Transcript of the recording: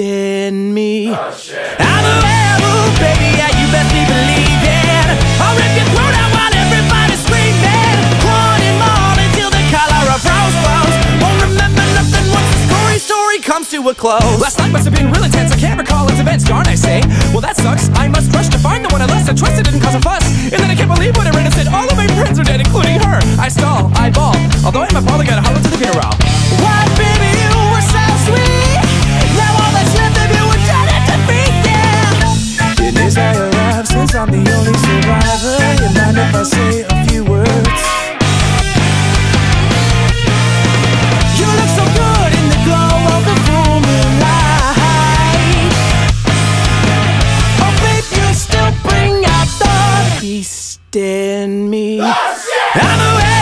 In me, oh, I'm a rebel, baby, yeah, you best be believing. I'll rip your throat out while everybody's screaming. Wanting more until the color of rose flows. Won't remember nothing once the story comes to a close. Last night must have been really tense, I can't recall its events. Darn, I say, well that sucks. I must rush to find the one I lost. I trust it didn't cause a fuss. And then I can't believe when I read it said all of my friends are dead, including her. I stall, I ball, although I'm a baller, gotta holler to the funeral. Why, baby, you were so sweet. Since I'm the only survivor, you mind if I say a few words? You look so good in the glow of the full moonlight. Oh babe, you still bring out the beast in me. I'm away.